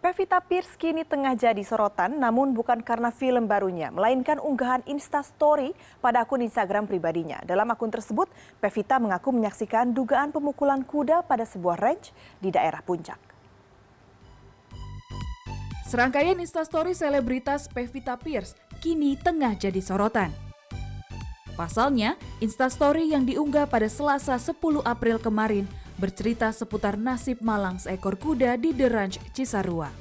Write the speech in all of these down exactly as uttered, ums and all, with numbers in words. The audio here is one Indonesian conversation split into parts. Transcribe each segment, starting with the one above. Pevita Pearce kini tengah jadi sorotan, namun bukan karena film barunya, melainkan unggahan Instastory pada akun Instagram pribadinya. Dalam akun tersebut, Pevita mengaku menyaksikan dugaan pemukulan kuda pada sebuah ranch di daerah Puncak. Serangkaian Instastory selebritas Pevita Pearce kini tengah jadi sorotan. Pasalnya, Instastory yang diunggah pada Selasa sepuluh April kemarin bercerita seputar nasib malang seekor kuda di The Ranch Cisarua.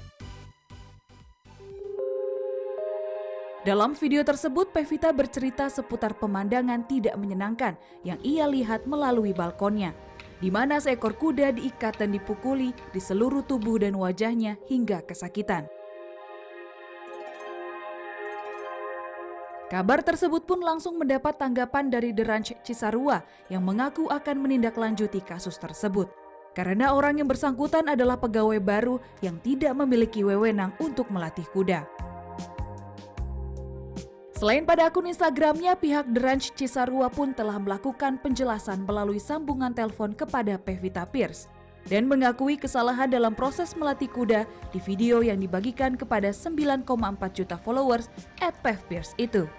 Dalam video tersebut, Pevita bercerita seputar pemandangan tidak menyenangkan yang ia lihat melalui balkonnya, di mana seekor kuda diikat dan dipukuli di seluruh tubuh dan wajahnya hingga kesakitan. Kabar tersebut pun langsung mendapat tanggapan dari The Ranch Cisarua yang mengaku akan menindaklanjuti kasus tersebut. Karena orang yang bersangkutan adalah pegawai baru yang tidak memiliki wewenang untuk melatih kuda. Selain pada akun Instagramnya, pihak The Ranch Cisarua pun telah melakukan penjelasan melalui sambungan telepon kepada Pevita Pearce dan mengakui kesalahan dalam proses melatih kuda di video yang dibagikan kepada sembilan koma empat juta followers at Pev Pearce itu.